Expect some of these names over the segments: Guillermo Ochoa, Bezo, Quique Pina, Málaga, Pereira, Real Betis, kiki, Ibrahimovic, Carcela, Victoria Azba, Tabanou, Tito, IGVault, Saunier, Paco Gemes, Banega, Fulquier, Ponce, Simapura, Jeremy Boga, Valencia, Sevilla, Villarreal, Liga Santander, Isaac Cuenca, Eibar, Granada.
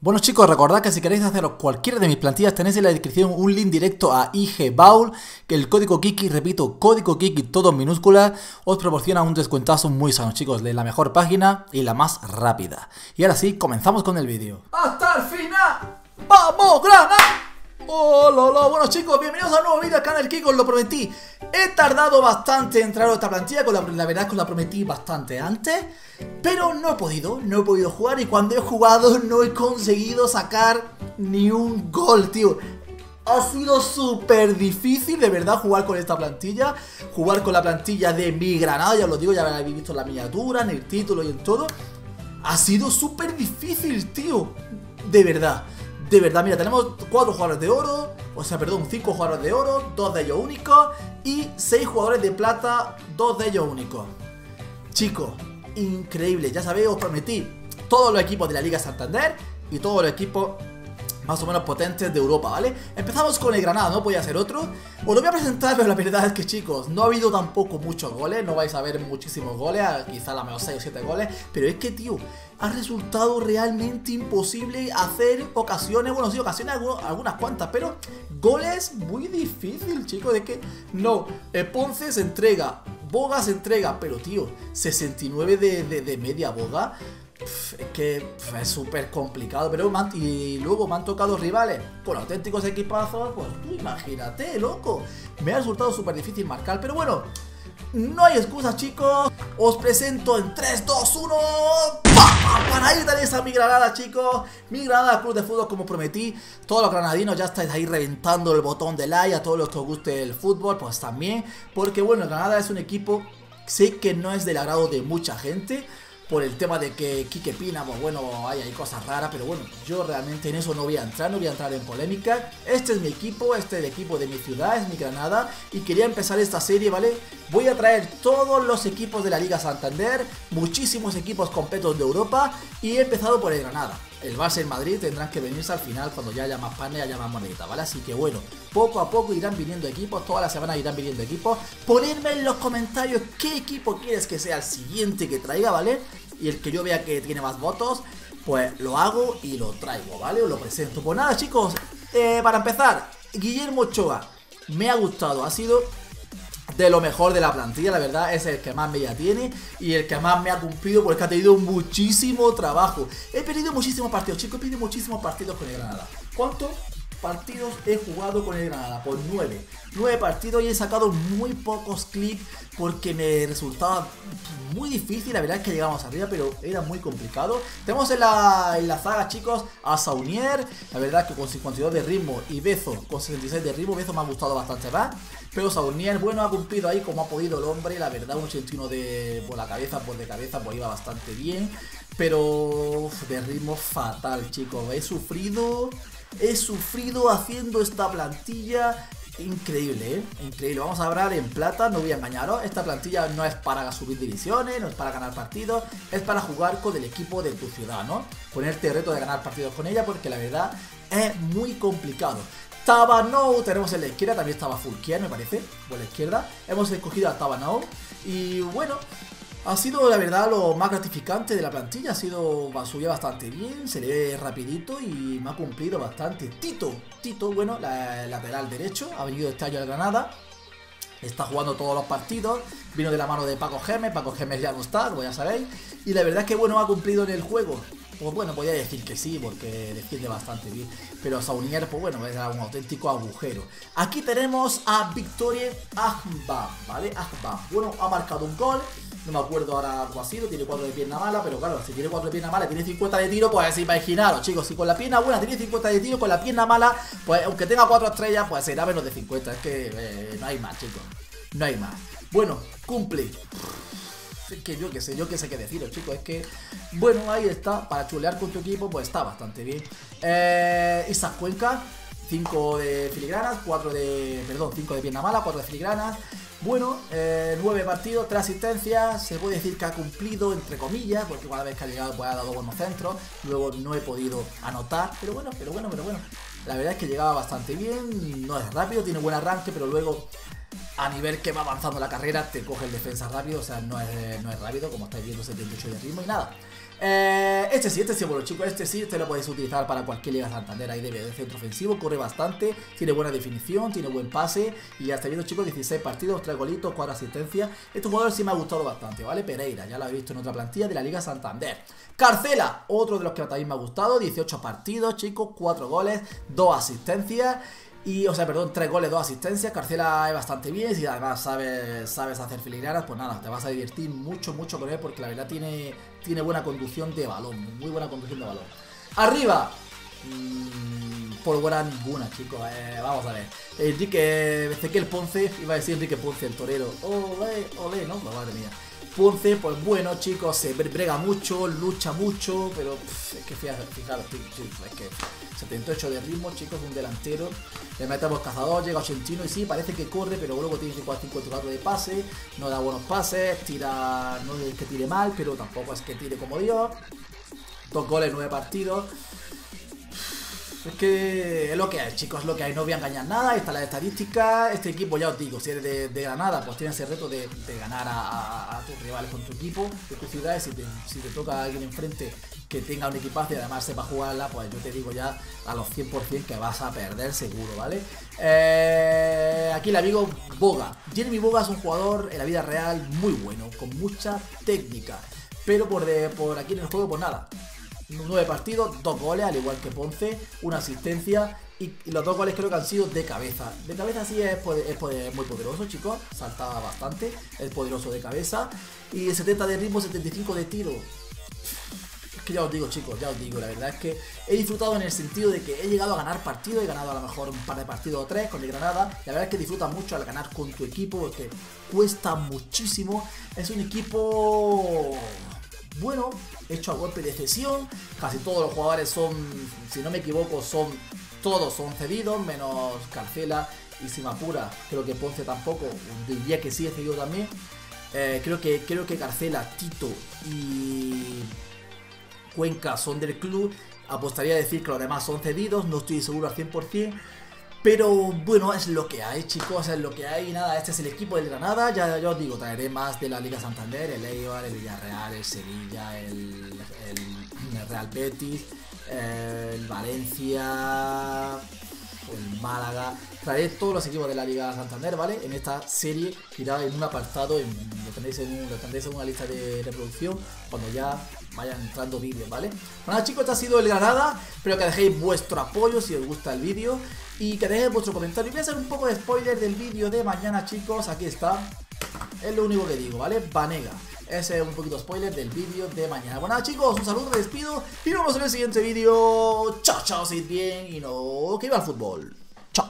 Bueno chicos, recordad que si queréis haceros cualquiera de mis plantillas tenéis en la descripción un link directo a IGVault, que el código Kiki, repito, código Kiki, todo en minúscula, os proporciona un descuentazo muy sano chicos, de la mejor página y la más rápida. Y ahora sí, comenzamos con el vídeo. ¡Hasta el final! ¡Vamos, Granada! ¡Hola! Bueno chicos, bienvenidos a un nuevo vídeo al canal Kiki, os lo prometí. He tardado bastante en traer esta plantilla, la verdad es que os la prometí bastante antes, pero no he podido jugar, y cuando he jugado no he conseguido sacar ni un gol, tío. Ha sido súper difícil, de verdad, jugar con esta plantilla, jugar con la plantilla de mi Granada, ya os lo digo, ya habéis visto la miniatura, en el título y en todo. Ha sido súper difícil, tío, de verdad, mira, tenemos 4 jugadores de oro, o sea, perdón, 5 jugadores de oro, 2 de ellos únicos, y 6 jugadores de plata, 2 de ellos únicos. Chicos, increíble, ya sabéis, os prometí todos los equipos de la Liga Santander y todos los equipos más o menos potentes de Europa, ¿vale? Empezamos con el Granada, no podía ser otro. Os lo voy a presentar, pero la verdad es que, chicos, no ha habido tampoco muchos goles, no vais a ver muchísimos goles, quizá la menos 6 o 7 goles, pero es que, tío, ha resultado realmente imposible hacer ocasiones, bueno, sí, ocasiones algunas cuantas, pero goles muy difícil, chicos, es que no, Ponce se entrega, Boga se entrega, pero, tío, 69 de media Boga. Es que es súper complicado, pero y luego me han tocado rivales con auténticos equipazos, pues tú imagínate, loco. Me ha resultado súper difícil marcar, pero bueno, no hay excusas, chicos. Os presento en 3, 2, 1... Para ir a esa mi Granada, chicos. Mi Granada Club de Fútbol, como prometí. Todos los granadinos ya estáis ahí reventando el botón de like. A todos los que os guste el fútbol, pues también, porque bueno, Granada es un equipo, sé que no es del agrado de mucha gente, por el tema de que Quique Pina, pues bueno, hay cosas raras, pero bueno, yo realmente en eso no voy a entrar en polémica. Este es mi equipo, este es el equipo de mi ciudad, es mi Granada, y quería empezar esta serie, ¿vale? Voy a traer todos los equipos de la Liga Santander, muchísimos equipos completos de Europa, y he empezado por el Granada. El Barça en Madrid tendrán que venirse al final cuando ya haya más panes, haya más monedita, ¿vale? Así que bueno, poco a poco irán viniendo equipos, todas las semanas irán viniendo equipos. Ponedme en los comentarios qué equipo quieres que sea el siguiente que traiga, ¿vale? Y el que yo vea que tiene más votos, pues lo hago y lo traigo, ¿vale? Os lo presento. Pues nada, chicos, para empezar, Guillermo Ochoa me ha gustado, ha sido de lo mejor de la plantilla, la verdad, es el que más media tiene y el que más me ha cumplido, porque ha tenido muchísimo trabajo. He perdido muchísimos partidos, chicos, he perdido muchísimos partidos con el Granada. ¿Cuántos partidos he jugado con el Granada? Pues 9 partidos, y he sacado muy pocos clips porque me resultaba muy difícil. La verdad es que llegamos arriba, pero era muy complicado. Tenemos en la zaga, chicos, a Saunier, la verdad es que con 52 de ritmo, y Bezo con 66 de ritmo. Bezo me ha gustado bastante más, pero Saunier, bueno, ha cumplido ahí como ha podido el hombre, la verdad, un 81 de por la cabeza, pues iba bastante bien, pero de ritmo fatal, chicos. He sufrido haciendo esta plantilla. Increíble, ¿eh? Increíble. Vamos a hablar en plata, no voy a engañaros. Esta plantilla no es para subir divisiones, no es para ganar partidos, es para jugar con el equipo de tu ciudad, ¿no? Ponerte el reto de ganar partidos con ella, porque la verdad es muy complicado. Tabanou tenemos en la izquierda, también estaba Fulquier, me parece, por la izquierda. Hemos escogido a Tabanou, y bueno, ha sido la verdad lo más gratificante de la plantilla. Ha sido, subía bastante bien, se le ve rapidito y me ha cumplido bastante. Tito, bueno, lateral derecho, ha venido este año al Granada, está jugando todos los partidos, vino de la mano de Paco Gemes. Paco Gemes ya no está, como ya sabéis, y la verdad es que bueno, ha cumplido en el juego. Pues bueno, podía decir que sí, porque defiende bastante bien, pero Saunier, pues bueno, es un auténtico agujero. Aquí tenemos a Victoria Azba, ¿vale? Azba, bueno, ha marcado un gol, no me acuerdo ahora cuál ha sido, tiene 4 de pierna mala, pero claro, si tiene 4 de pierna mala y tiene 50 de tiro, pues imaginaros, chicos, si con la pierna buena tiene 50 de tiro, con la pierna mala, pues aunque tenga 4 estrellas, pues será menos de 50, es que no hay más, chicos, no hay más. Bueno, cumple. Es que yo que sé qué deciros, chicos. Es que, bueno, ahí está. Para chulear con tu equipo, pues está bastante bien. Isaac Cuenca, 5 de filigranas, 4 de... Perdón, 5 de pierna mala, 4 de filigranas. Bueno, 9 partidos, 3 asistencias. Se puede decir que ha cumplido, entre comillas, porque cada vez que ha llegado, pues ha dado buenos centros. Luego no he podido anotar, pero bueno. La verdad es que llegaba bastante bien. No es rápido, tiene buen arranque, pero luego a nivel que va avanzando la carrera, te coge el defensa rápido, o sea, no es rápido, como estáis viendo, 78 de ritmo y nada. Este sí, bueno chicos, este lo podéis utilizar para cualquier Liga Santander, ahí de centro ofensivo, corre bastante, tiene buena definición, tiene buen pase. Y ya estáis viendo chicos, 16 partidos, 3 golitos, 4 asistencias, este jugador sí me ha gustado bastante, ¿vale? Pereira, ya lo habéis visto en otra plantilla de la Liga Santander. Carcela, otro de los que también me ha gustado, 18 partidos chicos, 4 goles, 2 asistencias. Y, o sea, perdón, 3 goles, 2 asistencias. Carcela es bastante bien. Si además sabes hacer filigranas, pues nada, te vas a divertir mucho, mucho con él, porque la verdad tiene buena conducción de balón. Muy buena conducción de balón. Arriba. Por buena ninguna, chicos. Vamos a ver. Ezequiel Ponce. Iba a decir Enrique Ponce, el torero. Ole, ole, no, madre mía. Ponce, pues bueno, chicos, se brega mucho, lucha mucho, pero es que fijaros, es que 78 de ritmo, chicos, un delantero, le metemos cazador, llega 81 y sí, parece que corre, pero luego tiene que jugar 54 de pase, no da buenos pases, tira, no es que tire mal, pero tampoco es que tire como Dios, 2 goles, 9 partidos. Es que es lo que hay, chicos, es lo que hay, no voy a engañar nada, está la estadística, este equipo ya os digo, si eres de Granada, pues tienes el reto de ganar a tus rivales con tu equipo, de tus ciudades, si te toca a alguien enfrente que tenga un equipazo y además sepa jugarla, pues yo te digo ya a los 100% que vas a perder seguro, ¿vale? Aquí el amigo Boga, Jeremy Boga es un jugador en la vida real muy bueno, con mucha técnica, pero por aquí en el juego, pues nada. 9 partidos, 2 goles, al igual que Ponce, una asistencia y los 2 goles creo que han sido de cabeza. De cabeza sí es muy poderoso, chicos, saltaba bastante, es poderoso de cabeza. Y 70 de ritmo, 75 de tiro. Es que ya os digo, chicos, ya os digo, la verdad es que he disfrutado en el sentido de que he llegado a ganar partidos, he ganado a lo mejor un par de partidos o 3 con el Granada. La verdad es que disfrutas mucho al ganar con tu equipo, porque cuesta muchísimo, es un equipo... bueno, hecho a golpe de cesión, casi todos los jugadores son, si no me equivoco, todos son cedidos, menos Carcela y Simapura, creo que Ponce tampoco, diría que sí es cedido también, creo que Carcela, Tito y Cuenca son del club, apostaría a decir que los demás son cedidos, no estoy seguro al 100%, pero bueno, es lo que hay, chicos, es lo que hay. Nada, este es el equipo del Granada. Ya os digo, traeré más de la Liga Santander, el Eibar, el Villarreal, el Sevilla, el Real Betis, el Valencia, el Málaga. Traeré todos los equipos de la Liga Santander, ¿vale? En esta serie irá en un apartado, lo tendréis en una lista de reproducción cuando ya vayan entrando vídeos, ¿vale? Bueno chicos, este ha sido el Granada, espero que dejéis vuestro apoyo si os gusta el vídeo y que dejéis vuestro comentario. Voy a hacer un poco de spoiler del vídeo de mañana, chicos, aquí está, es lo único que digo, ¿vale? Banega, ese es un poquito spoiler del vídeo de mañana. Bueno chicos, un saludo, me despido y nos vemos en el siguiente vídeo. Chao, chao, si es bien y no, que iba al fútbol. Chao.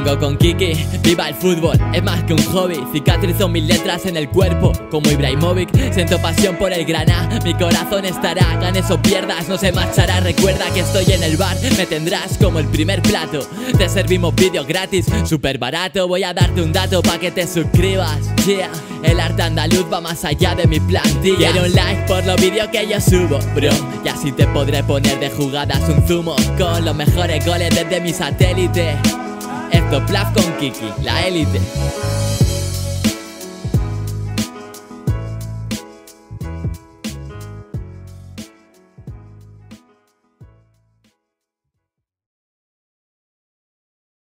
Vengo con Kiki, viva el fútbol, es más que un hobby. Cicatrizó mil letras en el cuerpo, como Ibrahimovic. Siento pasión por el Granada, mi corazón estará. Ganes o pierdas, no se marchará. Recuerda que estoy en el bar, me tendrás como el primer plato. Te servimos vídeo gratis, súper barato. Voy a darte un dato pa' que te suscribas. Yeah. El arte andaluz va más allá de mi plantilla. Quiero un like por los vídeos que yo subo, bro. Y así te podré poner de jugadas un zumo con los mejores goles desde mi satélite. Esto es Plaf con Kiki, la élite.